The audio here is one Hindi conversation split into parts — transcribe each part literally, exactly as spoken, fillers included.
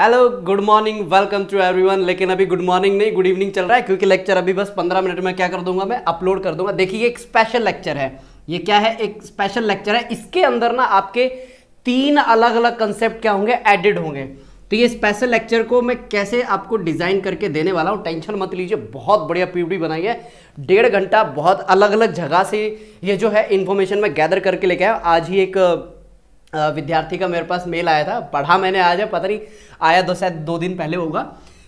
Hello good morning welcome to everyone. लेकिन अभी गुड मॉर्निंग नहीं गुड इवनिंग चल रहा है, क्योंकि लेक्चर अभी बस पंद्रह मिनट में क्या कर दूंगा मैं अपलोड कर दूंगा। देखिए एक स्पेशल लेक्चर है, ये क्या है, एक स्पेशल लेक्चर है। इसके अंदर ना आपके तीन अलग अलग कंसेप्ट क्या होंगे, एडिड होंगे। तो ये स्पेशल लेक्चर को मैं कैसे आपको डिज़ाइन करके देने वाला हूँ, टेंशन मत लीजिए। बहुत बढ़िया पीपीटी बनाई है, डेढ़ घंटा बहुत अलग अलग जगह से ये जो है इन्फॉर्मेशन मैं गैदर करके लेके आया। आज ही एक विद्यार्थी का मेरे पास मेल आया था, पढ़ा मैंने आज, पता नहीं आया दो शायद दो दिन पहले होगा।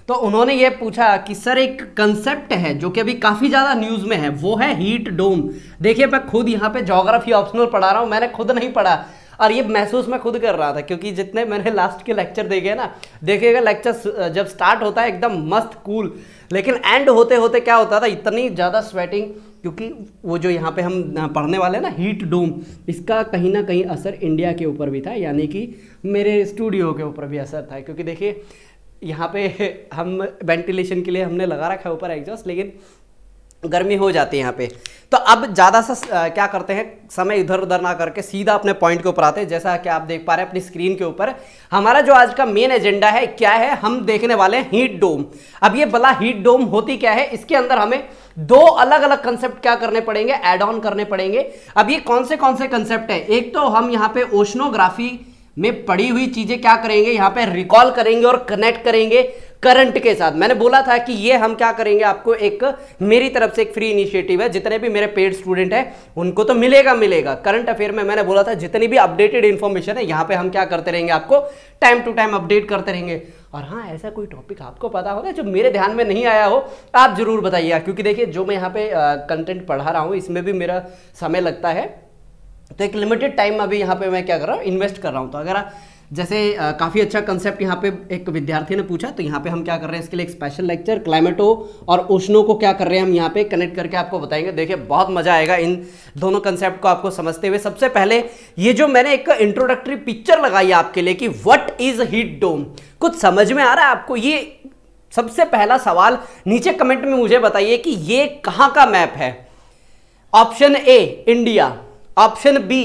तो उन्होंने ये पूछा कि सर एक कंसेप्ट है जो कि अभी काफ़ी ज़्यादा न्यूज़ में है, वो है हीट डोम। देखिए मैं खुद यहाँ पे ज्योग्राफी ऑप्शनल पढ़ा रहा हूँ, मैंने खुद नहीं पढ़ा और ये महसूस मैं खुद कर रहा था, क्योंकि जितने मैंने लास्ट के लेक्चर देखे ना, देखिएगा लेक्चर जब स्टार्ट होता है एकदम मस्त कूल, लेकिन एंड होते होते क्या होता था, इतनी ज़्यादा स्वेटिंग, क्योंकि वो जो यहाँ पे हम पढ़ने वाले हैं ना हीट डोम, इसका कहीं ना कहीं असर इंडिया के ऊपर भी था, यानी कि मेरे स्टूडियो के ऊपर भी असर था। क्योंकि देखिए यहाँ पे हम वेंटिलेशन के लिए हमने लगा रखा है ऊपर एग्जॉस्ट, लेकिन गर्मी हो जाती है यहाँ पे। तो अब ज़्यादा सा क्या करते हैं, समय इधर उधर ना करके सीधा अपने पॉइंट के ऊपर आते हैं। जैसा कि आप देख पा रहे हैं अपनी स्क्रीन के ऊपर, हमारा जो आज का मेन एजेंडा है क्या है, हम देखने वाले हैं हीट डोम। अब ये भला हीट डोम होती क्या है, इसके अंदर हमें दो अलग अलग कंसेप्ट क्या करने पड़ेंगे, एड ऑन करने पड़ेंगे। अब ये कौन से कौन से कंसेप्ट है, एक तो हम यहाँ पे ओशनोग्राफी में पढ़ी हुई चीजें क्या करेंगे, यहाँ पे रिकॉल करेंगे और कनेक्ट करेंगे करंट के साथ। मैंने बोला था कि ये हम क्या करेंगे, आपको एक मेरी तरफ से एक फ्री इनिशिएटिव है, जितने भी मेरे पेड स्टूडेंट हैं उनको तो मिलेगा मिलेगा। करंट अफेयर में मैंने बोला था जितनी भी अपडेटेड इन्फॉर्मेशन है यहाँ पे हम क्या करते रहेंगे, आपको टाइम टू टाइम अपडेट करते रहेंगे। और हाँ, ऐसा कोई टॉपिक आपको पता हो ना जो मेरे ध्यान में नहीं आया हो, आप जरूर बताइएगा, क्योंकि देखिए जो मैं यहाँ पे कंटेंट पढ़ा रहा हूँ इसमें भी मेरा समय लगता है, तो एक लिमिटेड टाइम अभी यहाँ पे मैं क्या कर रहा हूँ, इन्वेस्ट कर रहा हूँ। तो अगर जैसे काफ़ी अच्छा कंसेप्ट यहाँ पे एक विद्यार्थी ने पूछा, तो यहाँ पे हम क्या कर रहे हैं, इसके लिए एक स्पेशल लेक्चर क्लाइमेटो और ओशनो को क्या कर रहे हैं हम यहाँ पे कनेक्ट करके आपको बताएंगे। देखिए बहुत मज़ा आएगा इन दोनों कंसेप्ट को आपको समझते हुए। सबसे पहले ये जो मैंने एक इंट्रोडक्टरी पिक्चर लगाई है आपके लिए कि व्हाट इज़ हीट डोम, कुछ समझ में आ रहा है आपको? ये सबसे पहला सवाल, नीचे कमेंट में मुझे बताइए कि ये कहाँ का मैप है। Option A India, option B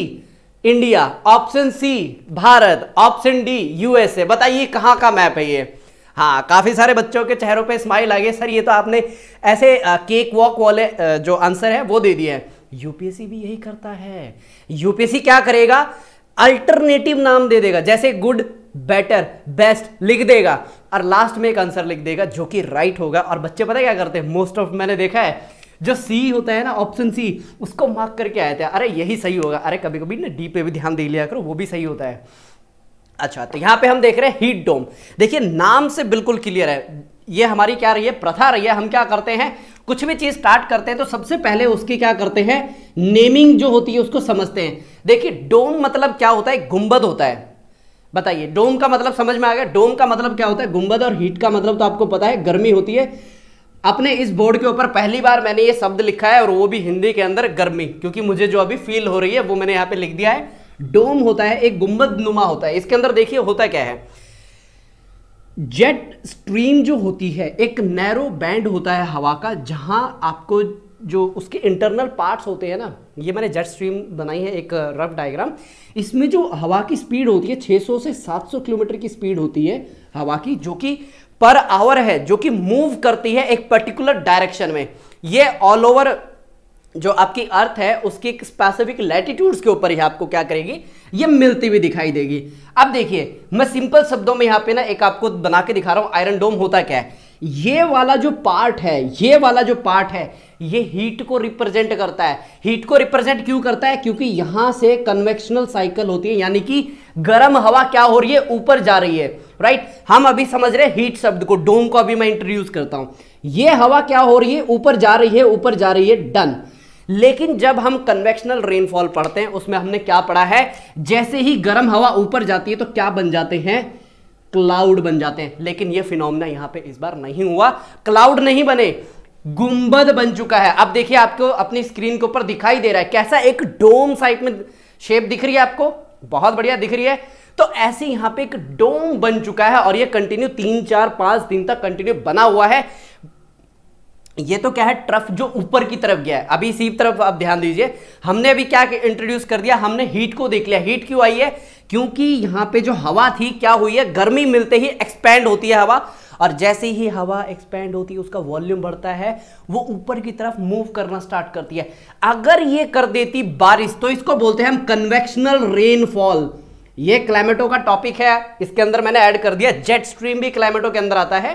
India, option C Bharat, option D USA. बताइए कहाँ का मैप है ये। हाँ, काफ़ी सारे बच्चों के चेहरों पे स्माइल आ गए, सर ये तो आपने ऐसे आ, केक वॉक वाले आ, जो आंसर है वो दे दिए हैं। यूपीएससी भी यही करता है, यूपीएससी क्या करेगा, अल्टरनेटिव नाम दे देगा, जैसे गुड बेटर बेस्ट लिख देगा और लास्ट में एक आंसर लिख देगा जो कि राइट होगा। और बच्चे पता क्या करते हैं, मोस्ट ऑफ मैंने देखा है जो सी होता है ना, ऑप्शन सी, उसको मार्क करके आए थे, अरे यही सही होगा। अरे कभी कभी ना डी पे भी ध्यान दे लिया करो, वो भी सही होता है। अच्छा, तो यहाँ पे हम देख रहे हैं हीट डोम। देखिए नाम से बिल्कुल क्लियर है, ये हमारी क्या रही है, प्रथा रही है। हम क्या करते हैं, कुछ भी चीज स्टार्ट करते हैं तो सबसे पहले उसकी क्या करते हैं, नेमिंग जो होती है उसको समझते हैं। देखिए डोम मतलब क्या होता है, गुंबद होता है। बताइए डोम का मतलब समझ में आ गया, डोम का मतलब क्या होता है, गुंबद। और हीट का मतलब तो आपको पता है, गर्मी होती है। अपने इस बोर्ड के ऊपर पहली बार मैंने ये शब्द लिखा है और वो भी हिंदी के अंदर, गर्मी, क्योंकि मुझे जो अभी फील हो रही है वो मैंने यहाँ पे लिख दिया है। डोम होता है एक गुंबद नुमा होता है। इसके अंदर देखिए होता क्या है, जेट स्ट्रीम जो होती है, एक नैरो बैंड होता है हवा का, जहां आपको जो उसके इंटरनल पार्ट्स होते हैं ना, ये मैंने जेट स्ट्रीम बनाई है एक रफ डायग्राम, इसमें जो हवा की स्पीड होती है छह सौ से सात सौ किलोमीटर की स्पीड होती है हवा की, जो कि पर आवर है, जो कि मूव करती है एक पर्टिकुलर डायरेक्शन में। ये ऑल ओवर जो आपकी अर्थ है उसकी एक स्पेसिफिक लैटिट्यूड्स के ऊपर ही आपको क्या करेगी, ये मिलती हुई दिखाई देगी। अब देखिए मैं सिंपल शब्दों में यहाँ पे ना एक आपको बना के दिखा रहा हूँ, आयरन डोम होता क्या है, ये वाला जो पार्ट है, ये वाला जो पार्ट है ये हीट को रिप्रेजेंट करता है। हीट को रिप्रेजेंट क्यों करता है, क्योंकि यहां से कन्वेक्शनल साइकिल होती है, यानी कि गर्म हवा क्या हो रही है, ऊपर जा रही है, राइट। हम अभी समझ रहे हैं हीट शब्द को, डोम को अभी मैं इंट्रोड्यूस करता हूं, ये हवा क्या हो रही है, ऊपर जा रही है, ऊपर जा रही है, डन। लेकिन जब हम कन्वेक्शनल रेनफॉल पढ़ते हैं उसमें हमने क्या पढ़ा है, जैसे ही गर्म हवा ऊपर जाती है तो क्या बन जाते हैं, क्लाउड बन जाते हैं। लेकिन ये फिनोमेना यहाँ पे इस बार नहीं हुआ, क्लाउड नहीं बने, गुंबद बन चुका है। अब देखिए आपको अपनी स्क्रीन के ऊपर दिखाई दे रहा है कैसा एक डोम साइड में शेप दिख रही है आपको, बहुत बढ़िया दिख रही है। तो ऐसे यहाँ पे एक डोम बन चुका है और ये कंटिन्यू तीन चार पांच दिन तक कंटिन्यू बना हुआ है। ये तो क्या है ट्रफ जो ऊपर की तरफ गया है। अभी इसी तरफ आप ध्यान दीजिए, हमने अभी क्या इंट्रोड्यूस कर दिया, हमने हीट को देख लिया। हीट क्यों आई है? क्योंकि यहाँ पे जो हवा थी क्या हुई है, गर्मी मिलते ही एक्सपैंड होती है हवा, और जैसे ही हवा एक्सपैंड होती है उसका वॉल्यूम बढ़ता है, वो ऊपर की तरफ मूव करना स्टार्ट करती है। अगर ये कर देती बारिश तो इसको बोलते हैं हम कन्वेक्शनल रेनफॉल। ये क्लाइमेटो का टॉपिक है, इसके अंदर मैंने ऐड कर दिया जेट स्ट्रीम भी क्लाइमेटो के अंदर आता है।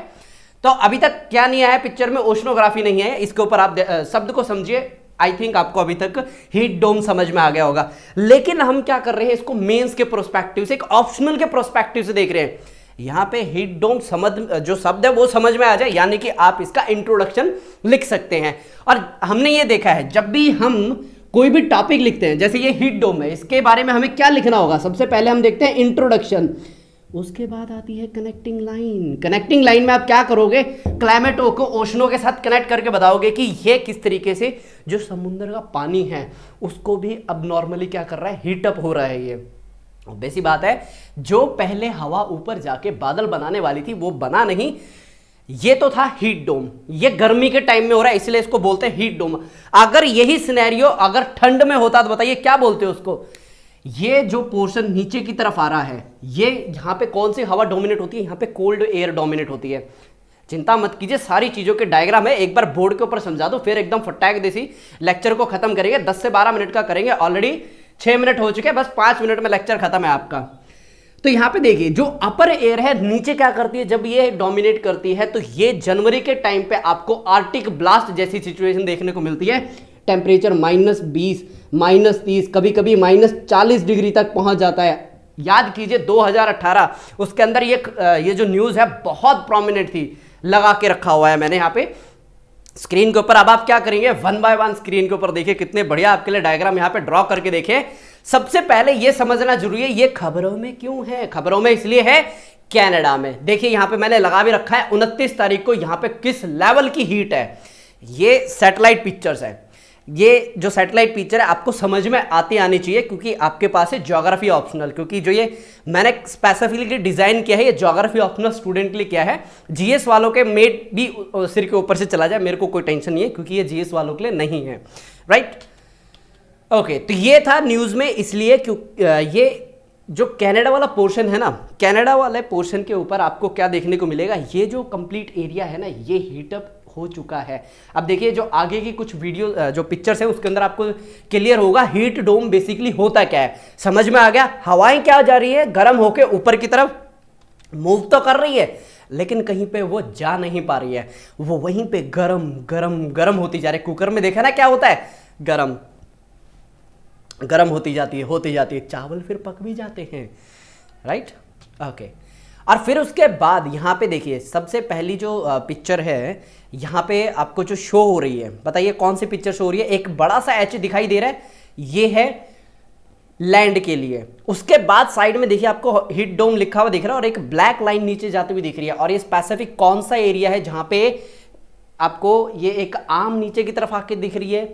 तो अभी तक क्या नहीं आया पिक्चर में, ओशनोग्राफी नहीं है, इसके ऊपर आप शब्द को समझिए। आई थिंक आपको अभी तक हीट डोम समझ में आ गया होगा, लेकिन हम क्या कर रहे हैं इसको मेंस के प्रोस्पेक्टिव से, एक ऑप्शनल के प्रोस्पेक्टिव से देख रहे हैं। यहाँ पे हीट डोम समझ जो शब्द है वो समझ में आ जाए, यानी कि आप इसका इंट्रोडक्शन लिख सकते हैं। और हमने ये देखा है जब भी हम कोई भी टॉपिक लिखते हैं, जैसे ये हीट डोम है, इसके बारे में हमें क्या लिखना होगा? सबसे पहले हम देखते हैं इंट्रोडक्शन, उसके बाद आती है कनेक्टिंग लाइन। कनेक्टिंग लाइन में आप क्या करोगे, क्लाइमेटो को ओशनो के साथ कनेक्ट करके बताओगे कि ये किस तरीके से जो समुद्र का पानी है उसको भी अब नॉर्मली क्या कर रहा है, हीटअप हो रहा है। ये बेसी बात है, जो पहले हवा ऊपर जाके बादल बनाने वाली थी वो बना नहीं। ये तो था हीट डोम, ये गर्मी के टाइम में हो रहा है, इसलिए इसको बोलते हैं हीट डोम। अगर यही सिनेरियो अगर ठंड में होता तो बताइए क्या बोलते हैं उसको। ये जो पोर्शन नीचे की तरफ आ रहा है, ये यहाँ पे कौन सी हवा डोमिनेट होती है? यहाँ पे कोल्ड एयर डोमिनेट होती है। चिंता मत कीजिए, सारी चीज़ों के डायग्राम है, एक बार बोर्ड के ऊपर समझा दो, फिर एकदम फटाक देसी लेक्चर को खत्म करेंगे। दस से बारह मिनट का करेंगे, ऑलरेडी छः मिनट हो चुके हैं, बस पाँच मिनट में लेक्चर खत्म है आपका। तो यहाँ पे देखिए जो अपर एयर है नीचे क्या करती है, जब ये डोमिनेट करती है तो ये जनवरी के टाइम पे आपको आर्टिक ब्लास्ट जैसी सिचुएशन देखने को मिलती है। टेम्परेचर माइनस बीस, माइनस तीस, कभी कभी माइनस चालीस डिग्री तक पहुंच जाता है। याद कीजिए दो हज़ार अठारह, उसके अंदर ये ये जो न्यूज़ है बहुत प्रोमिनेंट थी, लगा के रखा हुआ है मैंने यहाँ पे स्क्रीन के ऊपर। अब आप क्या करेंगे, वन बाय वन स्क्रीन के ऊपर देखिए, कितने बढ़िया आपके लिए डायग्राम यहाँ पे ड्रॉ करके देखिए। सबसे पहले ये समझना जरूरी है ये खबरों में क्यों है, खबरों में इसलिए है कनाडा में। देखिए यहाँ पे मैंने लगा भी रखा है उनतीस तारीख को यहाँ पे किस लेवल की हीट है। ये सैटेलाइट पिक्चर्स है, ये जो सैटेलाइट पिक्चर है आपको समझ में आती आनी चाहिए, क्योंकि आपके पास है ज्योग्राफी ऑप्शनल, क्योंकि जो ये मैंने स्पेसिफिकली डिज़ाइन किया है ये ज्योग्राफी ऑप्शनल स्टूडेंट के लिए किया है। जीएस वालों के मेट भी सिर के ऊपर से चला जाए, मेरे को कोई टेंशन नहीं है, क्योंकि ये जीएस वालों के लिए नहीं है। राइट, ओके, तो ये था न्यूज़ में, इसलिए क्योंकि ये जो कनाडा वाला पोर्शन है ना, कनाडा वाले पोर्शन के ऊपर आपको क्या देखने को मिलेगा, ये जो कंप्लीट एरिया है ना ये हीटअप हो चुका है। अब देखिए जो आगे की कुछ वीडियो जो पिक्चर्स हैं उसके अंदर आपको क्लियर होगा हीट डोम बेसिकली होता क्या है। समझ में आ गया, हवाएं क्या जा रही है, गर्म होके ऊपर की तरफ मूव तो कर रही है, लेकिन कहीं पे वो जा नहीं पा रही है, वो वहीं पे गर्म गर्म गर्म होती जा रही है। कुकर में देखा ना क्या होता है, गर्म गर्म होती जाती है होती जाती है चावल फिर पक भी जाते हैं। राइट, ओके, और फिर उसके बाद यहाँ पे देखिए सबसे पहली जो पिक्चर है यहाँ पे आपको जो शो हो रही है, बताइए कौन सी पिक्चर शो हो रही है। एक बड़ा सा एच दिखाई दे रहा है, ये है लैंड के लिए। उसके बाद साइड में देखिए आपको हीट डोम लिखा हुआ दिख रहा है और एक ब्लैक लाइन नीचे जाती हुई दिख रही है, और ये स्पेसिफिक कौन सा एरिया है जहाँ पे आपको ये एक आम नीचे की तरफ आके दिख रही है।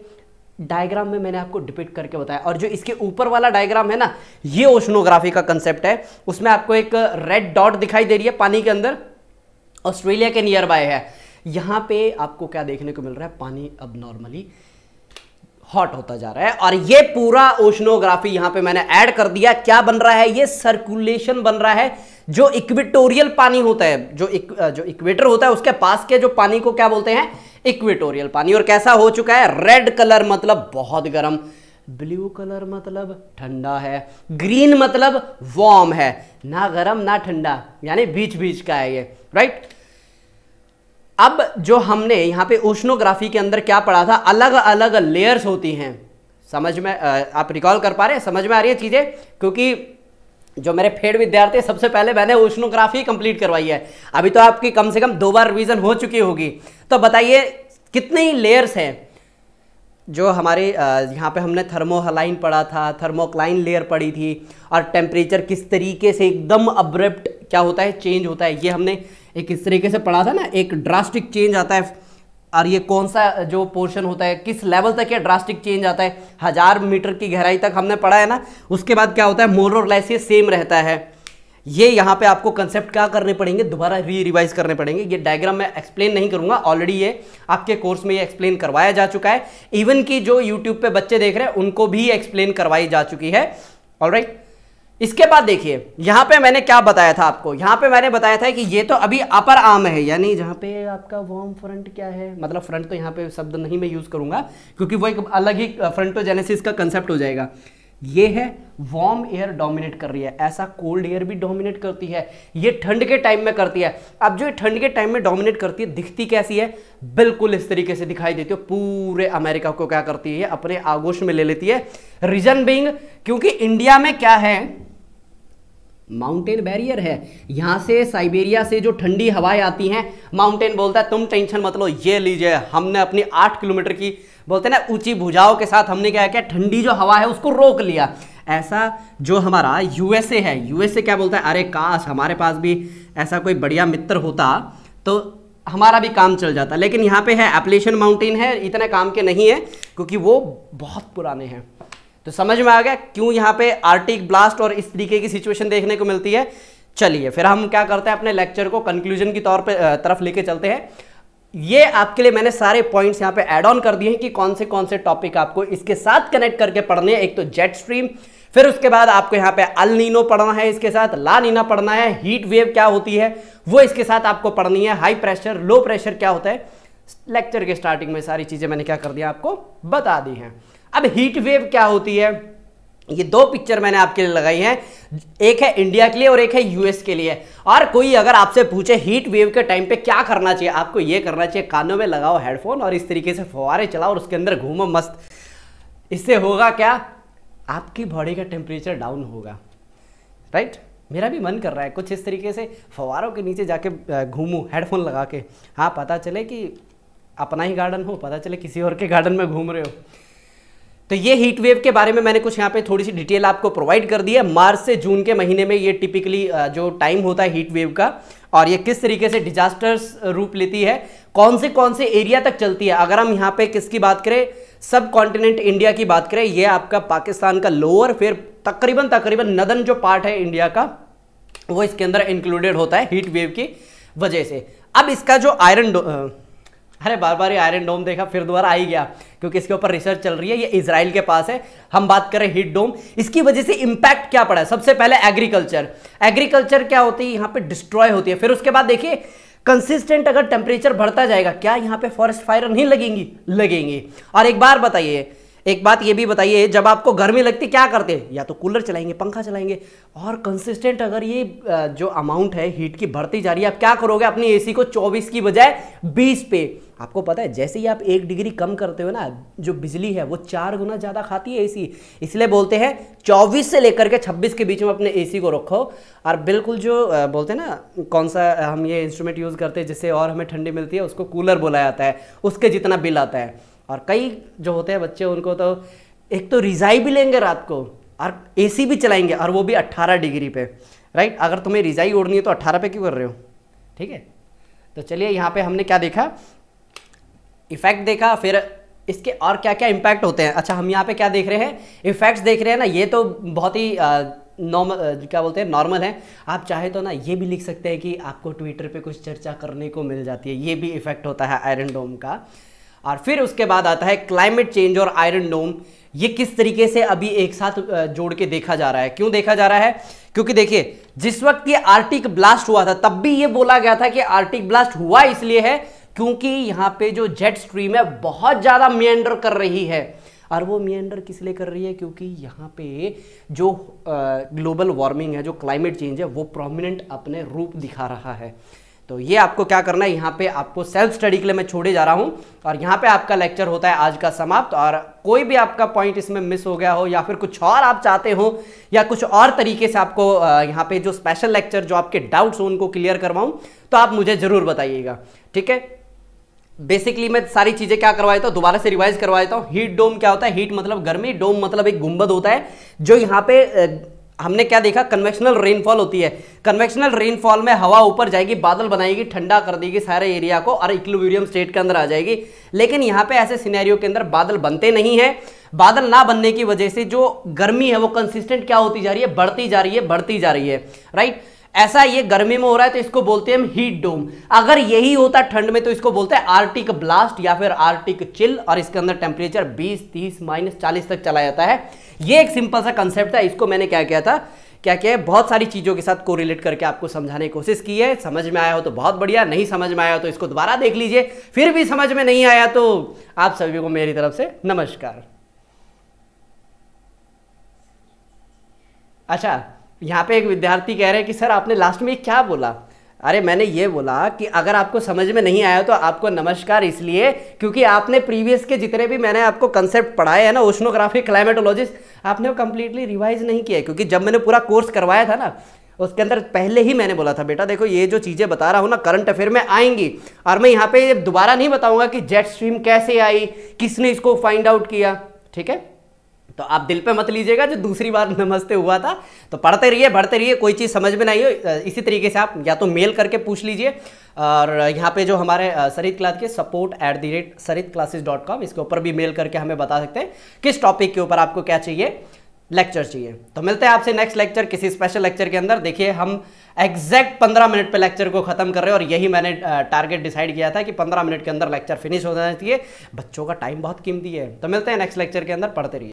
डायग्राम में मैंने आपको डिपिक्ट करके बताया, और जो इसके ऊपर वाला डायग्राम है ना ये ओशनोग्राफी का कंसेप्ट है। उसमें आपको एक रेड डॉट दिखाई दे रही है पानी के अंदर, ऑस्ट्रेलिया के नियर बाय है। यहाँ पे आपको क्या देखने को मिल रहा है, पानी अब नॉर्मली हॉट होता जा रहा है, और ये पूरा ओशनोग्राफी यहाँ पे मैंने ऐड कर दिया। क्या बन रहा है, ये सर्कुलेशन बन रहा है। जो इक्वेटोरियल पानी होता है, जो इक, जो इक्वेटर होता है उसके पास के जो पानी को क्या बोलते हैं, इक्वेटोरियल पानी। और कैसा हो चुका है, रेड कलर मतलब बहुत गर्म, ब्लू कलर मतलब ठंडा है, ग्रीन मतलब वार्म है, ना गर्म ना ठंडा, यानी बीच बीच का है ये। राइट, अब जो हमने यहाँ पे ओशनोग्राफी के अंदर क्या पढ़ा था, अलग अलग लेयर्स होती हैं। समझ में आप रिकॉल कर पा रहे हैं, समझ में आ रही है चीज़ें, क्योंकि जो मेरे फेड विद्यार्थी सबसे पहले मैंने ओशनोग्राफी कंप्लीट करवाई है। अभी तो आपकी कम से कम दो बार रिवीजन हो चुकी होगी, तो बताइए कितने लेयर्स हैं। जो हमारे यहाँ पे हमने थर्मोहलाइन पढ़ा था, थर्मोक्लाइन लेयर पढ़ी थी, और टेम्परेचर किस तरीके से एकदम अब्रप्ट क्या होता है, चेंज होता है, ये हमने एक इस तरीके से पढ़ा था ना, एक ड्रास्टिक चेंज आता है। और ये कौन सा जो पोर्शन होता है, किस लेवल तक ये ड्रास्टिक चेंज आता है, हज़ार मीटर की गहराई तक हमने पढ़ा है ना। उसके बाद क्या होता है, मोर और लेस ये सेम रहता है। ये यहाँ पे आपको कंसेप्ट क्या करने पड़ेंगे, दोबारा री रिवाइज करने पड़ेंगे। ये डायग्राम मैं एक्सप्लेन नहीं करूँगा, ऑलरेडी ये आपके कोर्स में ये एक्सप्लेन करवाया जा चुका है। इवन कि जो यूट्यूब पे बच्चे देख रहे हैं उनको भी एक्सप्लेन करवाई जा चुकी है। ऑलराइट, इसके बाद देखिए यहाँ पे मैंने क्या बताया था आपको, यहाँ पे मैंने बताया था कि ये तो अभी अपर आर्म है, यानी जहाँ पे आपका वॉर्म फ्रंट क्या है, मतलब फ्रंट तो यहाँ पे शब्द नहीं मैं यूज़ करूँगा क्योंकि वो एक अलग ही फ्रंटोजेनेसिस का कंसेप्ट हो जाएगा। ये है वार्म एयर डोमिनेट कर रही है, ऐसा कोल्ड एयर भी डोमिनेट करती है, ये ठंड के टाइम में करती है। अब जो ठंड के टाइम में डोमिनेट करती है दिखती कैसी है, बिल्कुल इस तरीके से दिखाई देती है, पूरे अमेरिका को क्या करती है अपने आगोश में ले लेती है। रीजन बीइंग क्योंकि इंडिया में क्या है, माउंटेन बैरियर है, यहाँ से साइबेरिया से जो ठंडी हवाएं आती हैं माउंटेन बोलता है तुम टेंशन मत लो, ये लीजिए हमने अपनी आठ किलोमीटर की बोलते हैं ना ऊंची भुजाओं के साथ हमने क्या किया, ठंडी जो हवा है उसको रोक लिया। ऐसा जो हमारा यूएसए है, यूएसए क्या बोलता है, अरे काश हमारे पास भी ऐसा कोई बढ़िया मित्र होता तो हमारा भी काम चल जाता। लेकिन यहाँ पे है एप्लेशियन माउंटेन है, इतने काम के नहीं है क्योंकि वो बहुत पुराने हैं। तो समझ में आ गया क्यों यहाँ पे आर्टिक ब्लास्ट और इस तरीके की सिचुएशन देखने को मिलती है। चलिए फिर हम क्या करते हैं अपने लेक्चर को कंक्लूजन की तौर पे तरफ लेके चलते हैं। ये आपके लिए मैंने सारे पॉइंट्स यहाँ पे ऐड ऑन कर दिए हैं कि कौन से कौन से टॉपिक आपको इसके साथ कनेक्ट करके पढ़ने हैं। एक तो जेट स्ट्रीम, फिर उसके बाद आपको यहाँ पे अल नीनो पढ़ना है, इसके साथ ला नीना पढ़ना है, हीट वेव क्या होती है वो इसके साथ आपको पढ़नी है, हाई प्रेशर लो प्रेशर क्या होता है। लेक्चर के स्टार्टिंग में सारी चीजें मैंने क्या कर दिया आपको बता दी हैं। अब हीट वेव क्या होती है, ये दो पिक्चर मैंने आपके लिए लगाई हैं, एक है इंडिया के लिए और एक है यूएस के लिए। और कोई अगर आपसे पूछे हीट वेव के टाइम पे क्या करना चाहिए, आपको ये करना चाहिए, कानों में लगाओ हेडफोन और इस तरीके से फवारे चलाओ और उसके अंदर घूमो मस्त। इससे होगा क्या, आपकी बॉडी का टेम्परेचर डाउन होगा। राइट, मेरा भी मन कर रहा है कुछ इस तरीके से फवारों के नीचे जाके घूमूँ हेडफोन लगा के। हाँ, पता चले कि अपना ही गार्डन हो, पता चले किसी और के गार्डन में घूम रहे हो। तो ये हीट वेव के बारे में मैंने कुछ यहाँ पे थोड़ी सी डिटेल आपको प्रोवाइड कर दी है। मार्च से जून के महीने में ये टिपिकली जो टाइम होता है हीट वेव का, और ये किस तरीके से डिजास्टर्स रूप लेती है, कौन से कौन से एरिया तक चलती है। अगर हम यहाँ पे किसकी बात करें, सब कॉन्टिनेंट इंडिया की बात करें, ये आपका पाकिस्तान का लोअर, फिर तकरीबन तकरीबन नदर्न जो पार्ट है इंडिया का वो इसके अंदर इंक्लूडेड होता है हीट वेव की वजह से। अब इसका जो आयरन, अरे बार बार ये आयरन डोम देखा फिर दोबारा आ ही गया क्योंकि इसके ऊपर रिसर्च चल रही है, ये इजराइल के पास है। हम बात करें हीट डोम, इसकी वजह से इंपैक्ट क्या पड़ा है, सबसे पहले एग्रीकल्चर। एग्रीकल्चर क्या होती है, यहाँ पे डिस्ट्रॉय होती है। फिर उसके बाद देखिए कंसिस्टेंट अगर टेम्परेचर बढ़ता जाएगा, क्या यहाँ पे फॉरेस्ट फायर नहीं लगेंगी, लगेंगी। और एक बार बताइए, एक बात ये भी बताइए, जब आपको गर्मी लगती क्या करते हैं, या तो कूलर चलाएंगे, पंखा चलाएंगे। और कंसिस्टेंट अगर ये जो अमाउंट है हीट की बढ़ती जा रही है, आप क्या करोगे, अपनी एसी को चौबीस की बजाय बीस पे, आपको पता है जैसे ही आप एक डिग्री कम करते हो ना, जो बिजली है वो चार गुना ज़्यादा खाती है एसी। इसलिए बोलते हैं चौबीस से लेकर के छब्बीस के बीच में अपने एसी को रखो। और बिल्कुल जो बोलते हैं ना, कौन सा हम ये इंस्ट्रूमेंट यूज़ करते हैं जिससे और हमें ठंडी मिलती है, उसको कूलर बोला जाता है, उसके जितना बिल आता है। और कई जो होते हैं बच्चे, उनको तो एक तो रिजाई भी लेंगे रात को और एसी भी चलाएंगे, और वो भी अट्ठारह डिग्री पे। राइट, अगर तुम्हें रिजाई ओढ़नी है तो अट्ठारह पे क्यों कर रहे हो, ठीक है। तो चलिए यहाँ पे हमने क्या देखा, इफेक्ट देखा, फिर इसके और क्या क्या इम्पैक्ट होते हैं। अच्छा, हम यहाँ पे क्या देख रहे हैं, इफेक्ट्स देख रहे हैं ना, ये तो बहुत ही नॉर्मल, क्या बोलते हैं, नॉर्मल है। आप चाहे तो ना ये भी लिख सकते हैं कि आपको ट्विटर पर कुछ चर्चा करने को मिल जाती है, ये भी इफेक्ट होता है आयरन डोम का। और फिर उसके बाद आता है क्लाइमेट चेंज और आयरन डोम, ये किस तरीके से अभी एक साथ जोड़ के देखा जा रहा है। क्यों देखा जा रहा है, क्योंकि देखिए जिस वक्त ये आर्टिक ब्लास्ट हुआ था तब भी ये बोला गया था कि आर्टिक ब्लास्ट हुआ इसलिए है क्योंकि यहाँ पे जो जेट स्ट्रीम है बहुत ज़्यादा मेंडर कर रही है। और वो मेंडर किस लिए कर रही है, क्योंकि यहाँ पे जो ग्लोबल वार्मिंग है, जो क्लाइमेट चेंज है, वो प्रोमिनेंट अपने रूप दिखा रहा है। तो ये आपको क्या करना है, यहाँ पे आपको सेल्फ स्टडी के लिए मैं छोड़े जा रहा हूँ और यहाँ पे आपका लेक्चर होता है आज का समाप्त। और कोई भी आपका पॉइंट इसमें मिस हो गया हो, या फिर कुछ और आप चाहते हो, या कुछ और तरीके से आपको यहाँ पे जो स्पेशल लेक्चर जो आपके डाउट्स हो उनको क्लियर करवाऊँ, तो आप मुझे ज़रूर बताइएगा, ठीक है। बेसिकली मैं सारी चीज़ें क्या करवा देता हूँ, दोबारा से रिवाइज करवा देता हूँ। हीट डोम क्या होता है, हीट मतलब गर्मी, डोम मतलब एक गुंबद होता है। जो यहाँ पे हमने क्या देखा, कन्वेक्शनल रेनफॉल होती है। कन्वेक्शनल रेनफॉल में हवा ऊपर जाएगी, बादल बनाएगी, ठंडा कर देगी सारे एरिया को और इक्विलिब्रियम स्टेट के अंदर आ जाएगी। लेकिन यहाँ पे ऐसे सिनेरियो के अंदर बादल बनते नहीं हैं। बादल ना बनने की वजह से जो गर्मी है वो कंसिस्टेंट क्या होती जा रही है, बढ़ती जा रही है, बढ़ती जा रही है। राइट, ऐसा ये गर्मी में हो रहा है तो इसको बोलते हैं हम हीट डोम। अगर यही होता ठंड में तो इसको बोलते हैं आर्टिक ब्लास्ट या फिर आर्टिक चिल, और इसके अंदर टेम्परेचर बीस, तीस, माइनस चालीस तक चला जाता है। ये एक सिंपल सा कंसेप्ट था, इसको मैंने क्या किया था क्या क्या है बहुत सारी चीज़ों के साथ कोरिलेट करके आपको समझाने की कोशिश की है। समझ में आया हो तो बहुत बढ़िया, नहीं समझ में आया हो तो इसको दोबारा देख लीजिए। फिर भी समझ में नहीं आया तो आप सभी को मेरी तरफ से नमस्कार। अच्छा, यहाँ पे एक विद्यार्थी कह रहे हैं कि सर आपने लास्ट में क्या बोला? अरे मैंने ये बोला कि अगर आपको समझ में नहीं आया तो आपको नमस्कार, इसलिए क्योंकि आपने प्रीवियस के जितने भी मैंने आपको कंसेप्ट पढ़ाए हैं ना, ओशनोग्राफी, क्लाइमेटोलॉजी, आपने वो कम्प्लीटली रिवाइज नहीं किया है। क्योंकि जब मैंने पूरा कोर्स करवाया था ना, उसके अंदर पहले ही मैंने बोला था बेटा देखो ये जो चीज़ें बता रहा हूँ ना करंट अफेयर में आएंगी, और मैं यहाँ पर दोबारा नहीं बताऊँगा कि जेट स्ट्रीम कैसे आई, किसने इसको फाइंड आउट किया, ठीक है? तो आप दिल पे मत लीजिएगा जो दूसरी बार नमस्ते हुआ था। तो पढ़ते रहिए, बढ़ते रहिए, कोई चीज़ समझ में नहीं हो इसी तरीके से आप या तो मेल करके पूछ लीजिए, और यहाँ पे जो हमारे सरित क्लास के support at the rate Sarit classes dot com, इसके ऊपर भी मेल करके हमें बता सकते हैं किस टॉपिक के ऊपर आपको क्या चाहिए, लेक्चर चाहिए। तो मिलते हैं आपसे नेक्स्ट लेक्चर किसी स्पेशल लेक्चर के अंदर। देखिए हम एग्जैक्ट पंद्रह मिनट पे लेक्चर को खत्म कर रहे हैं, और यही मैंने टारगेट डिसाइड किया था कि पंद्रह मिनट के अंदर लेक्चर फिनिश हो जाना चाहिए। बच्चों का टाइम बहुत कीमती है। तो मिलते हैं नेक्स्ट लेक्चर के अंदर, पढ़ते रहिए।